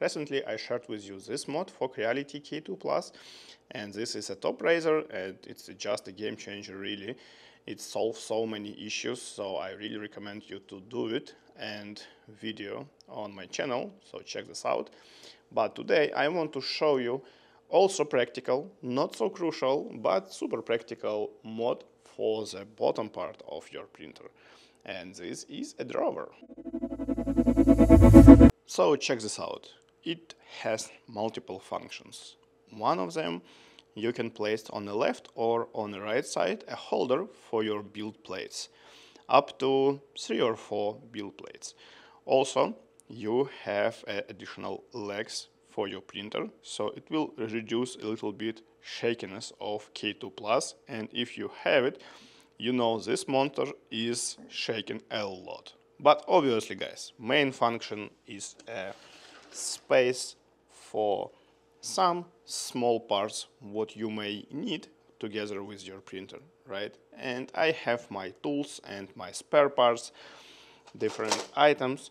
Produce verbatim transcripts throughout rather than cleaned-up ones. Recently, I shared with you this mod for Creality K two Plus, and this is a top razor, and it's just a game changer, really. It solves so many issues, so I really recommend you to do it and video on my channel, so check this out. But today I want to show you also practical, not so crucial, but super practical mod for the bottom part of your printer. And this is a drawer. So check this out. It has multiple functions. One of them, you can place on the left or on the right side a holder for your build plates, up to three or four build plates. Also, you have uh, additional legs for your printer, so it will reduce a little bit shakiness of K two Plus, and if you have it, you know this monitor is shaking a lot. But obviously, guys, main function is a space for some small parts what you may need together with your printer, right? And I have my tools and my spare parts, different items.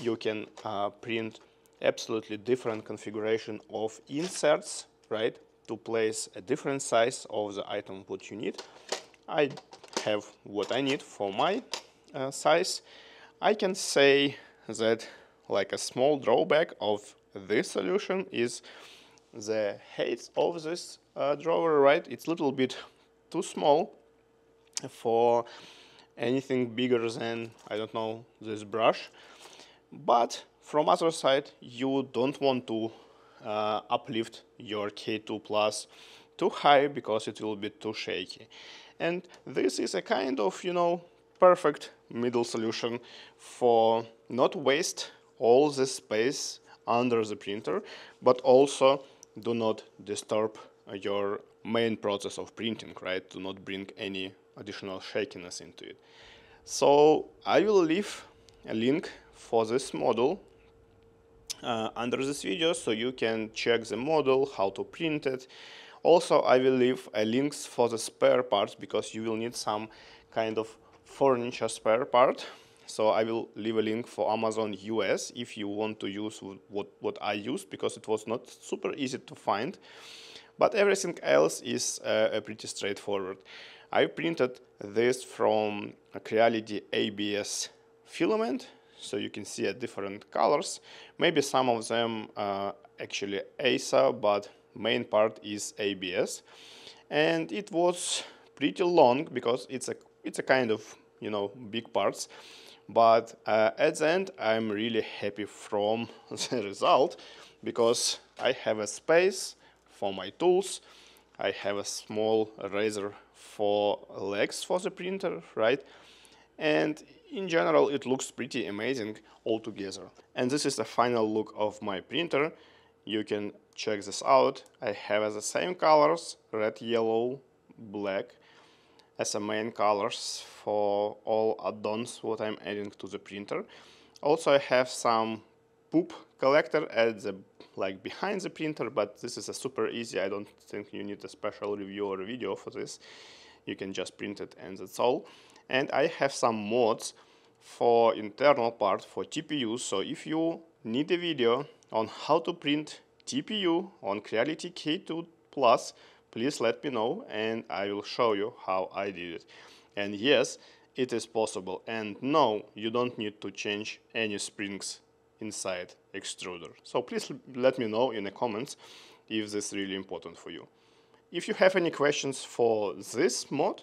You can uh, print absolutely different configuration of inserts, right, to place a different size of the item what you need. I have what I need for my uh, size. I can say that like a small drawback of this solution is the height of this uh, drawer, right? It's a little bit too small for anything bigger than, I don't know, this brush. But from other side, you don't want to uh, uplift your K two Plus too high because it will be too shaky. And this is a kind of, you know, perfect middle solution for not waste all the space under the printer, but also do not disturb your main process of printing, right? Do not bring any additional shakiness into it. So I will leave a link for this model uh, under this video, so you can check the model, how to print it. Also, I will leave a links for the spare parts, because you will need some kind of furniture spare part. So I will leave a link for Amazon U S if you want to use what, what I used, because it was not super easy to find. But everything else is uh, pretty straightforward. I printed this from a Creality A B S filament, so you can see a different colors. Maybe some of them uh, actually A S A, but main part is A B S. And it was pretty long, because it's a, it's a kind of, you know, big parts. But uh, at the end, I'm really happy from the result, because I have a space for my tools, I have a small razor for legs for the printer, right? And in general, it looks pretty amazing altogether. And this is the final look of my printer. You can check this out. I have the same colors, red, yellow, black, as the main colors for all add-ons what I'm adding to the printer. Also, I have some poop collector at the like behind the printer, but this is a super easy. I don't think you need a special review or video for this. You can just print it and that's all. And I have some mods for internal part for T P U. So if you need a video on how to print T P U on Creality K two Plus, please let me know, and I will show you how I did it. And yes, it is possible. And no, you don't need to change any springs inside extruder. So please let me know in the comments if this is really important for you. If you have any questions for this mod,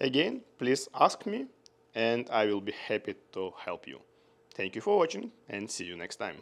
again, please ask me, and I will be happy to help you. Thank you for watching, and see you next time.